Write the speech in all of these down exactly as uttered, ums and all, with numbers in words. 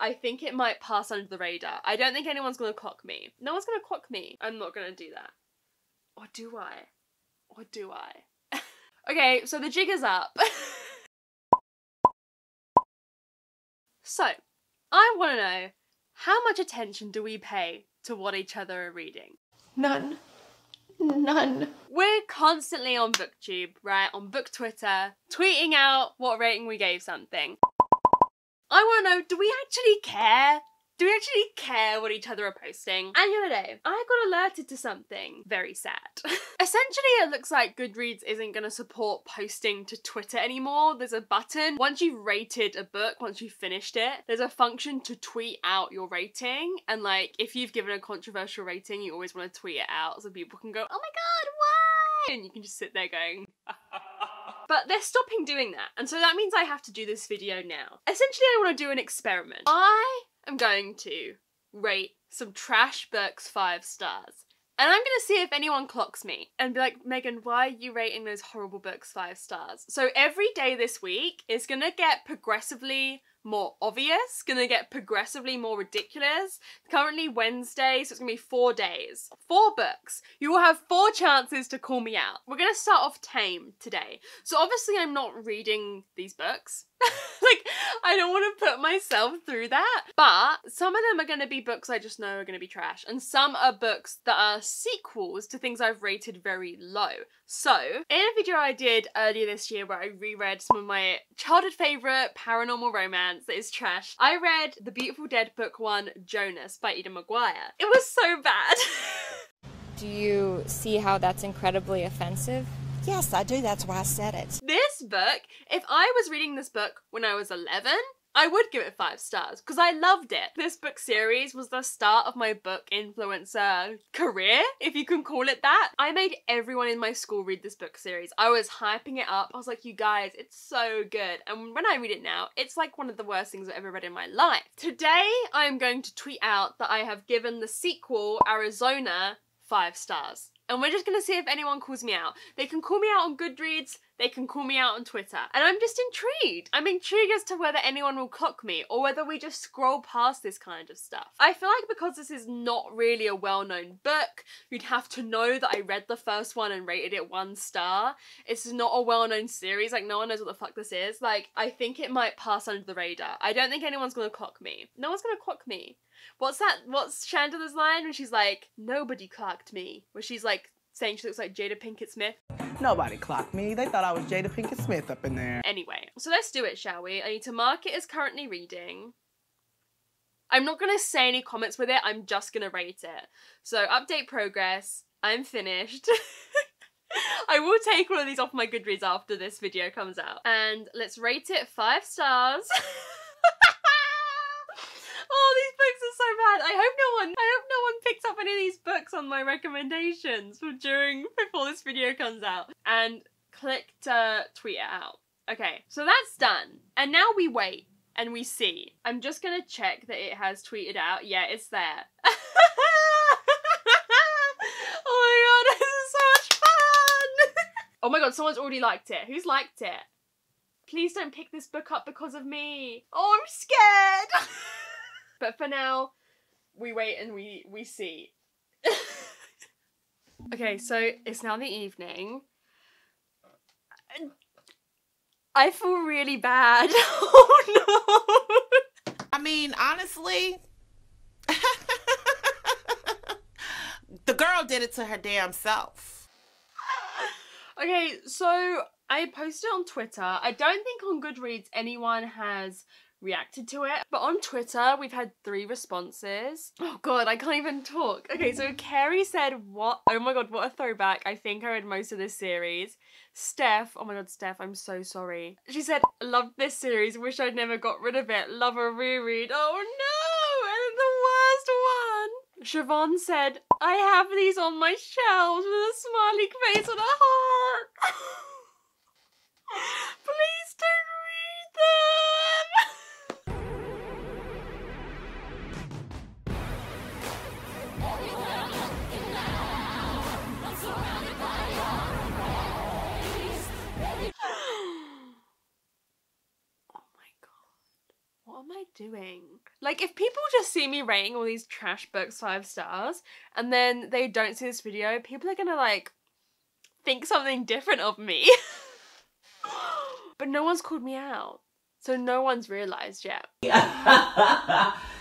I think it might pass under the radar. I don't think anyone's gonna clock me. No one's gonna clock me. I'm not gonna do that. Or do I? Or do I? Okay, so the jig is up. So, I wanna know, how much attention do we pay to what each other are reading? None. None. We're constantly on BookTube, right? On Book Twitter, tweeting out what rating we gave something. I want to know, do we actually care? Do we actually care what each other are posting? And the other day, I got alerted to something very sad. Essentially, it looks like Goodreads isn't going to support posting to Twitter anymore. There's a button. Once you've rated a book, once you've finished it, there's a function to tweet out your rating. And like, if you've given a controversial rating, you always want to tweet it out so people can go, oh my god, why? And you can just sit there going, but they're stopping doing that. And so that means I have to do this video now. Essentially, I want to do an experiment. I am going to rate some trash books five stars. And I'm going to see if anyone clocks me and be like, Megan, why are you rating those horrible books five stars? So every day this week is going to get progressively more obvious, going to get progressively more ridiculous. Currently Wednesday, so it's going to be four days. Four books. You will have four chances to call me out. We're going to start off tame today. So obviously I'm not reading these books. Like, I don't want to put myself through that. But some of them are going to be books I just know are going to be trash. And some are books that are sequels to things I've rated very low. So, in a video I did earlier this year where I reread some of my childhood favourite paranormal romance that is trash, I read the Beautiful Dead book one, Jonas, by Eden Maguire. It was so bad. Do you see how that's incredibly offensive? Yes, I do. That's why I said it. This book, if I was reading this book when I was eleven, I would give it five stars because I loved it. This book series was the start of my book influencer career, if you can call it that. I made everyone in my school read this book series. I was hyping it up. I was like, you guys, it's so good. And when I read it now, it's like one of the worst things I've ever read in my life. Today, I am going to tweet out that I have given the sequel, Arizona, five stars. And we're just gonna see if anyone calls me out. They can call me out on Goodreads, they can call me out on Twitter. And I'm just intrigued. I'm intrigued as to whether anyone will clock me or whether we just scroll past this kind of stuff. I feel like because this is not really a well-known book, you'd have to know that I read the first one and rated it one star. It's not a well-known series, like no one knows what the fuck this is. Like, I think it might pass under the radar. I don't think anyone's gonna clock me. No one's gonna clock me. What's that, what's Chandler's line when she's like, nobody clocked me? Where she's like saying she looks like Jada Pinkett Smith. Nobody clocked me, they thought I was Jada Pinkett Smith up in there. Anyway, so let's do it, shall we? I need to mark it as currently reading. I'm not gonna say any comments with it, I'm just gonna rate it. So update progress, I'm finished. I will take all of these off my Goodreads after this video comes out. And let's rate it five stars. Oh, these books are so bad. I hope no one, I hope no one picks up any of these books on my recommendations for during, before this video comes out. And click to tweet it out. Okay, so that's done. And now we wait and we see. I'm just gonna check that it has tweeted out. Yeah, it's there. Oh my god, this is so much fun! Oh my god, someone's already liked it. Who's liked it? Please don't pick this book up because of me. Oh, I'm scared! But for now, we wait and we, we see. Okay, so it's now the evening. I feel really bad. Oh no! I mean, honestly, the girl did it to her damn self. Okay, so I posted on Twitter. I don't think on Goodreads anyone has reacted to it, but on Twitter we've had three responses. Oh god, I can't even talk. Okay, so Carrie said, what? Oh my god, what a throwback. I think I read most of this series. Steph, oh my god, Steph, I'm so sorry. She said, loved this series, wish I'd never got rid of it, love a reread. Oh no, and the worst one. Siobhan said, I have these on my shelves with a smiley face and a heart. Please don't read them. What am I doing? Like, if people just see me rating all these trash books five stars and then they don't see this video, people are gonna, like, think something different of me. But no one's called me out. So no one's realised yet.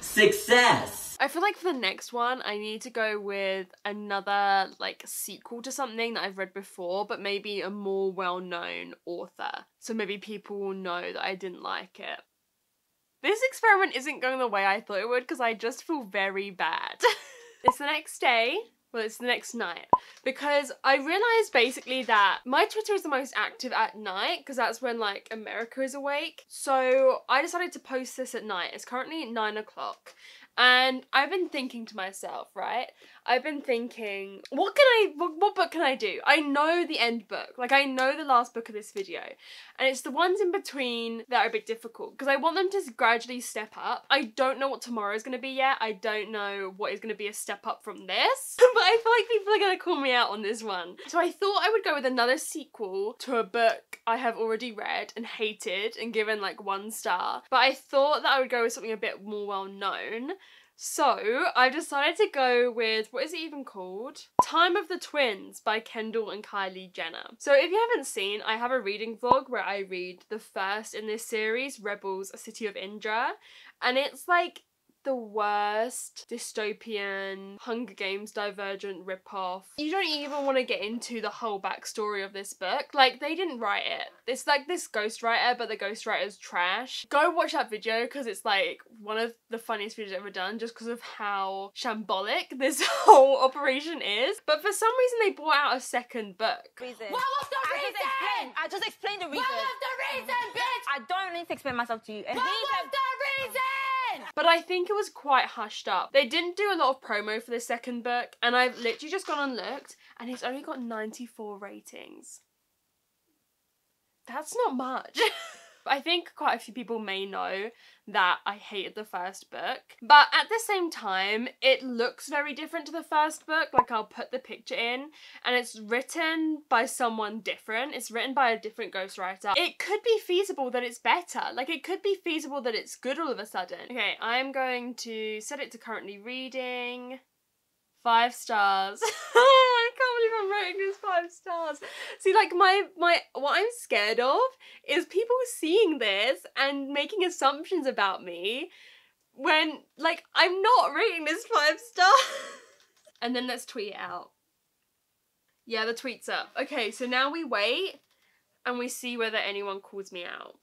Success! I feel like for the next one, I need to go with another, like, sequel to something that I've read before, but maybe a more well-known author. So maybe people will know that I didn't like it. This experiment isn't going the way I thought it would because I just feel very bad. It's the next day. Well, it's the next night, because I realised basically that my Twitter is the most active at night because that's when, like, America is awake. So I decided to post this at night. It's currently nine o'clock and I've been thinking to myself, right? I've been thinking, what can I, what, what book can I do? I know the end book, like I know the last book of this video, and it's the ones in between that are a bit difficult because I want them to gradually step up. I don't know what tomorrow is going to be yet. I don't know what is going to be a step up from this. But I feel like people are going to call me out on this one. So I thought I would go with another sequel to a book I have already read and hated and given like one star. But I thought that I would go with something a bit more well known. So I decided to go with, what is it even called? Time of the Twins by Kendall and Kylie Jenner. So if you haven't seen, I have a reading vlog where I read the first in this series, Rebels City of Indra. And it's like the worst dystopian Hunger Games Divergent ripoff. You don't even want to get into the whole backstory of this book. Like, they didn't write it. It's like this ghostwriter, but the ghostwriter's trash. Go watch that video because it's like one of the funniest videos I've ever done just because of how shambolic this whole operation is. But for some reason they brought out a second book. Reason. What was the I reason? Just explained. I just explained the reason. What was the reason, bitch? I don't need to explain myself to you. And what was the reason? But I think it was quite hushed up. They didn't do a lot of promo for the second book, and I've literally just gone and looked, and it's only got ninety-four ratings. That's not much. I think quite a few people may know that I hated the first book, but at the same time, it looks very different to the first book. Like, I'll put the picture in, and it's written by someone different. It's written by a different ghostwriter. It could be feasible that it's better. Like, it could be feasible that it's good all of a sudden. Okay, I'm going to set it to currently reading. Five stars. I can't believe I'm rating this five stars. See, like, my, my, what I'm scared of is people seeing this and making assumptions about me when, like, I'm not rating this five stars. And then let's tweet it out. Yeah, the tweet's up. Okay, so now we wait and we see whether anyone calls me out.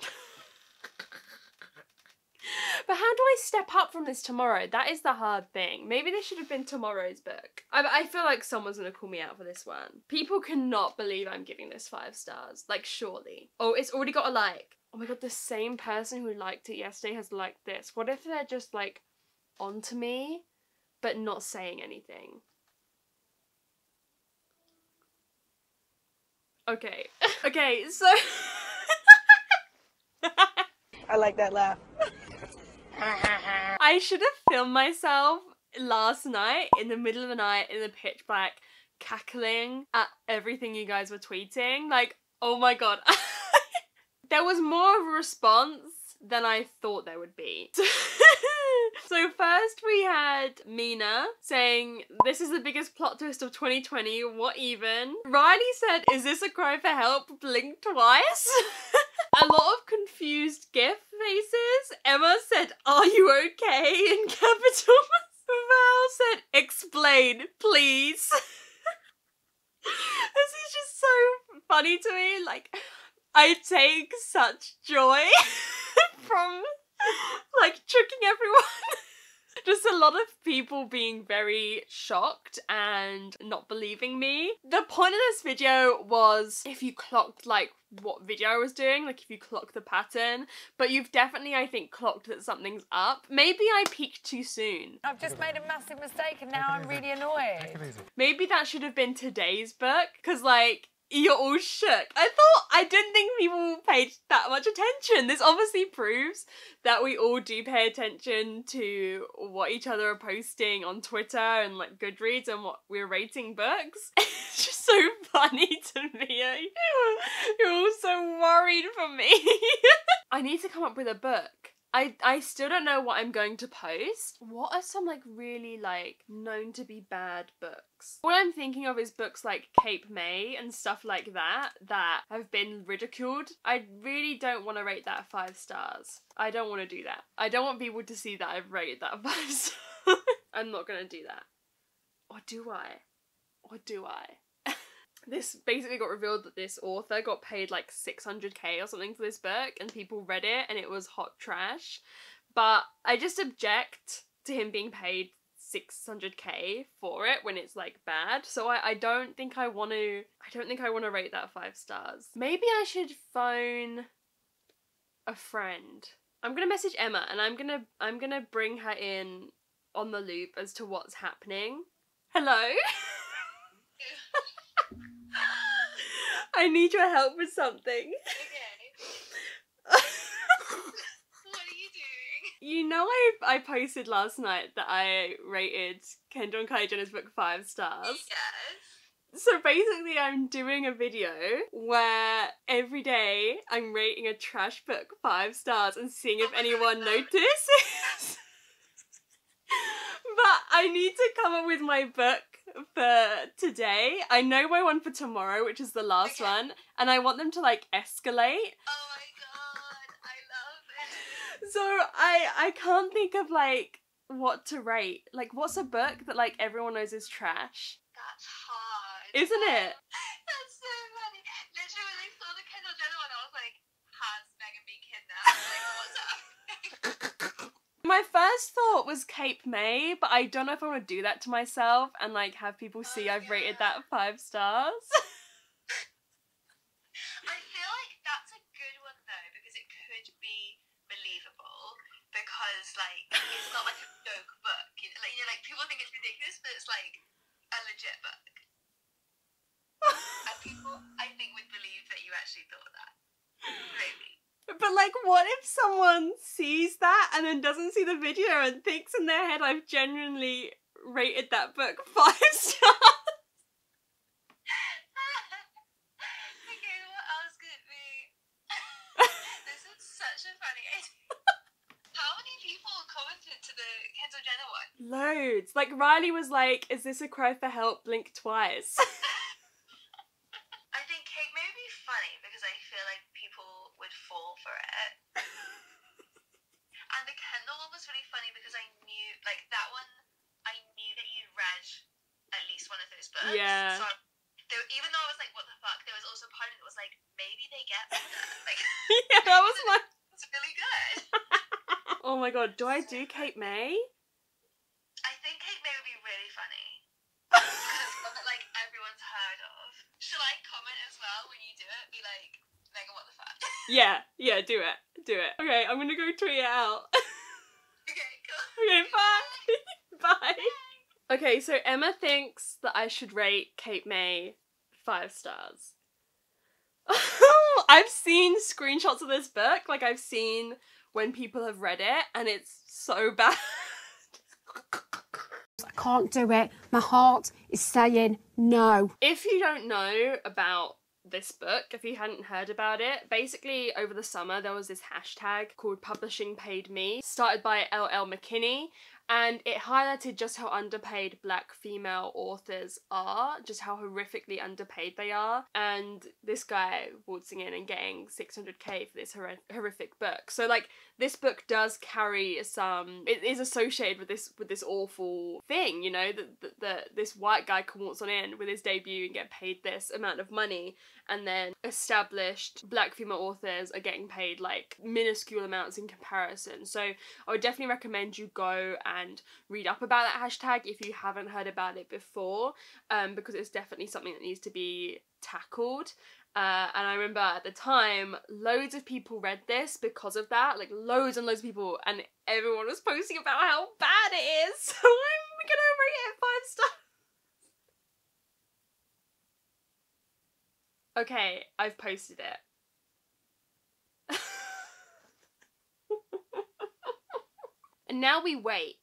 But how do I step up from this tomorrow? That is the hard thing. Maybe this should have been tomorrow's book. I, I feel like someone's gonna call me out for this one. People cannot believe I'm giving this five stars. Like, surely. Oh, it's already got a like. Oh my god, the same person who liked it yesterday has liked this. What if they're just, like, onto me, but not saying anything? Okay. Okay, so... I like that laugh. I should have filmed myself last night in the middle of the night in the pitch black cackling at everything you guys were tweeting. Like, oh my god. There was more of a response than I thought there would be. So first we had Mina saying, this is the biggest plot twist of twenty twenty, what even? Riley said, is this a cry for help? Blink twice. A lot of confused gif faces. Emma said, are you okay? In capital. Val said, explain, please. This is just so funny to me. Like, I take such joy from, like, tricking everyone. Just a lot of people being very shocked and not believing me. The point of this video was if you clocked, like, what video I was doing, like if you clocked the pattern, but you've definitely, I think, clocked that something's up. Maybe I peaked too soon. I've just made a massive mistake and now I'm really annoyed. Maybe that should have been today's book, because, like, you're all shook. I thought, I didn't think people paid that much attention. This obviously proves that we all do pay attention to what each other are posting on Twitter and, like, Goodreads and what we're rating books. It's just so funny to me. You're all so worried for me. I need to come up with a book I, I still don't know what I'm going to post. What are some like really like known to be bad books? What I'm thinking of is books like Cape May and stuff like that that have been ridiculed. I really don't want to rate that five stars. I don't want to do that. I don't want people to see that I've rated that five stars. I'm not going to do that. Or do I? Or do I? This basically got revealed that this author got paid like six hundred K or something for this book and people read it and it was hot trash. But I just object to him being paid six hundred K for it when it's like bad. So I, I don't think I want to, I don't think I want to rate that five stars. Maybe I should phone a friend. I'm going to message Emma and I'm going to, I'm going to bring her in on the loop as to what's happening. Hello? I need your help with something. Okay. What are you doing? You know I I posted last night that I rated Kendall and Kylie Jenner's book five stars. Yes. So basically I'm doing a video where every day I'm rating a trash book five stars and seeing if oh anyone God. notices. But I need to come up with my book for today. I know my one for tomorrow, which is the last okay. one, and I want them to like escalate. Oh my god, I love it. So I I can't think of like what to rate. Like what's a book that like everyone knows is trash? That's hard. Isn't it? That's so funny. Literally when I saw the Kendall Jenner one, I was like, has Megan been kidnapped? Like what's up? My first thought was Cape May, but I don't know if I want to do that to myself and like have people see oh, I've yeah. rated that five stars. I feel like that's a good one though, because it could be believable, because like it's not like a joke book. You know, like, you know, like people think it's ridiculous, but it's like a legit book. And people, I think, would believe that you actually thought that. Maybe. But like, what if someone sees that and then doesn't see the video and thinks in their head I've genuinely rated that book five stars? Okay, what else could it be? This is such a funny idea. How many people commented to the Kendall Jenner one? Loads. Like Riley was like, "Is this a cry for help? Blink twice." Yeah. So there, even though I was like, what the fuck, there was also part of it that was like, maybe they get better. Like, yeah, that was my... It's really good. Oh my god, do I do Cape May? I think Cape May would be really funny. Because it's one that like everyone's heard of. Shall I comment as well when you do it? Be like, Megan, what the fuck? Yeah, yeah, do it. Do it. Okay, I'm gonna go tweet it out. Okay, cool. Okay, bye. Bye. Bye. Okay, so Emma thinks that I should rate Cape May five stars. I've seen screenshots of this book, like I've seen when people have read it, and it's so bad. I can't do it. My heart is saying no. If you don't know about this book, if you hadn't heard about it, basically over the summer there was this hashtag called PublishingPaidMe, started by L L McKinney. And it highlighted just how underpaid black female authors are, just how horrifically underpaid they are. And this guy waltzing in and getting six hundred K for this hor horrific book. So like this book does carry some, it is associated with this with this awful thing, you know, that, that, that this white guy can waltz on in with his debut and get paid this amount of money. And then established black female authors are getting paid like minuscule amounts in comparison. So I would definitely recommend you go and and read up about that hashtag if you haven't heard about it before, um, because it's definitely something that needs to be tackled. Uh, and I remember at the time, loads of people read this because of that, like loads and loads of people, and everyone was posting about how bad it is, so I'm gonna rate it five stars. Okay, I've posted it. And now we wait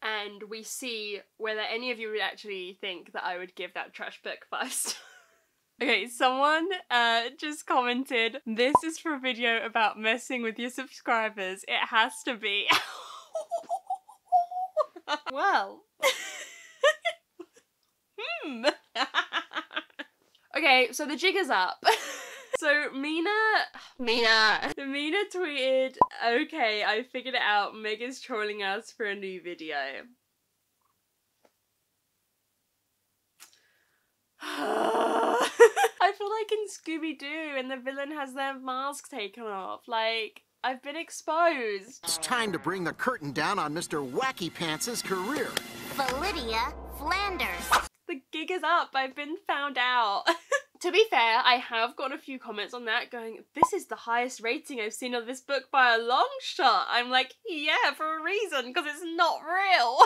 and we see whether any of you would actually think that I would give that trash book five stars. Okay, someone uh, just commented, this is for a video about messing with your subscribers. It has to be. Well. Hmm. Okay, so the jig is up. So Mina, Mina, Mina tweeted, okay, I figured it out, Meg is trolling us for a new video. I feel like in Scooby-Doo and the villain has their mask taken off, like, I've been exposed. It's time to bring the curtain down on Mister Wacky Pants' career. Validia Flanders. The gig is up, I've been found out. To be fair, I have gotten a few comments on that going, this is the highest rating I've seen of this book by a long shot. I'm like, yeah, for a reason, because it's not real.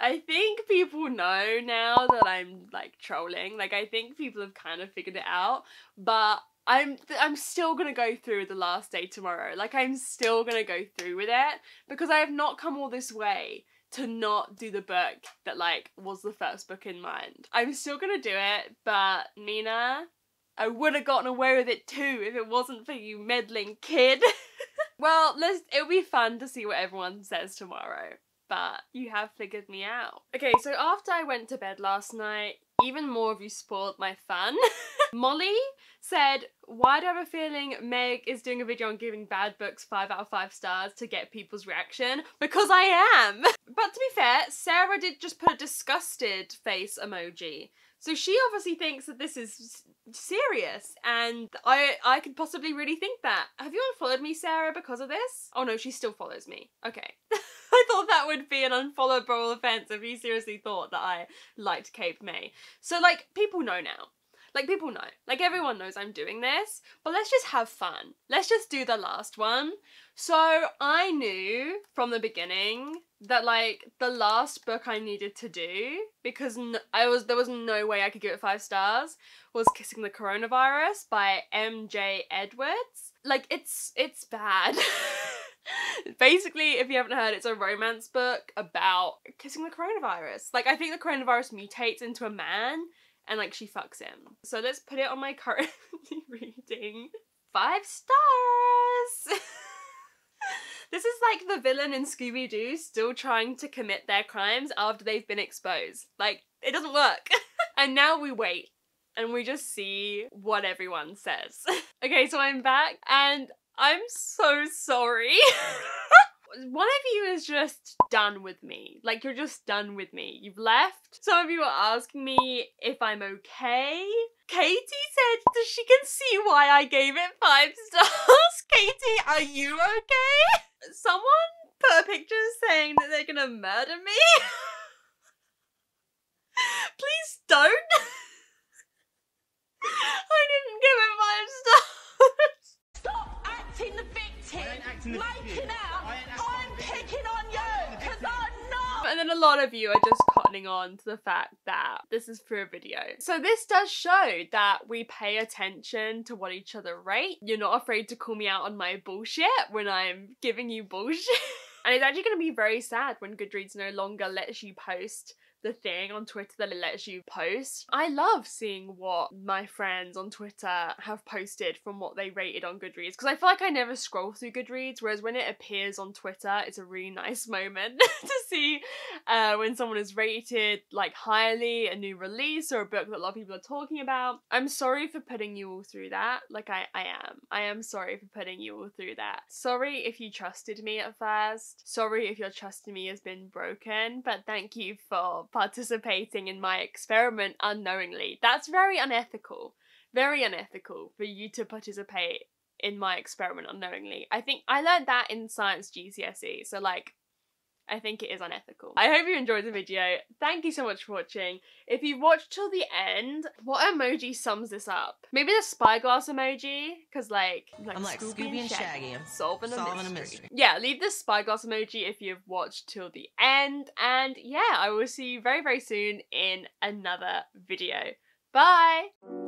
I think people know now that I'm like trolling. Like, I think people have kind of figured it out, but I'm I'm still gonna go through with the last day tomorrow. Like, I'm still gonna go through with it because I have not come all this way to not do the book that like was the first book in mind. I'm still gonna do it, but Mina, I would have gotten away with it too if it wasn't for you meddling kid. Well, let's, it'll be fun to see what everyone says tomorrow, but you have figured me out. Okay, so after I went to bed last night, even more of you spoiled my fun. Molly said, why do I have a feeling Meg is doing a video on giving bad books five out of five stars to get people's reaction? Because I am! But to be fair, Sarah did just put a disgusted face emoji. So she obviously thinks that this is serious, and I I could possibly really think that. Have you unfollowed me, Sarah, because of this? Oh no, she still follows me. Okay. I thought that would be an unfollowable offense if you seriously thought that I liked Cape May. So like, people know now. Like, people know. Like, everyone knows I'm doing this, but let's just have fun. Let's just do the last one. So I knew from the beginning that like the last book I needed to do, because no, I was there was no way I could give it five stars, was Kissing the Coronavirus by M J Edwards. Like, it's it's bad. Basically, if you haven't heard, it's a romance book about kissing the coronavirus. Like, I think the coronavirus mutates into a man and like she fucks him. So let's put it on my current reading. Five stars! This is like the villain in Scooby-Doo still trying to commit their crimes after they've been exposed. Like, it doesn't work. And now we wait and we just see what everyone says. Okay, so I'm back and I'm so sorry. One of you is just done with me. Like, you're just done with me. You've left. Some of you are asking me if I'm okay. Katie said that she can see why I gave it five stars. Katie, are you okay? Someone put a picture saying that they're gonna murder me. Please don't. I didn't give it five stars. Stop acting the victim. Making out. I'm picking on you because I'm not. And then a lot of you are just cottoning on to the fact that this is for a video. So this does show that we pay attention to what each other rate. You're not afraid to call me out on my bullshit when I'm giving you bullshit. And it's actually going to be very sad when Goodreads no longer lets you post the thing on Twitter that it lets you post. I love seeing what my friends on Twitter have posted from what they rated on Goodreads, because I feel like I never scroll through Goodreads, whereas when it appears on Twitter, it's a really nice moment to see uh, when someone is rated like highly a new release or a book that a lot of people are talking about. I'm sorry for putting you all through that. Like, I, I am. I am sorry for putting you all through that. Sorry if you trusted me at first. Sorry if your trust in me has been broken, but thank you for participating in my experiment unknowingly. That's very unethical. Very unethical for you to participate in my experiment unknowingly. I think I learned that in science G C S E, so like, I think it is unethical. I hope you enjoyed the video. Thank you so much for watching. If you've watched till the end, what emoji sums this up? Maybe the spyglass emoji, because like, like I'm like Scooby, Scooby and Shaggy, Shaggy. I'm solving, I'm a, solving mystery. a mystery. Yeah, leave the spyglass emoji if you've watched till the end. And yeah, I will see you very, very soon in another video. Bye!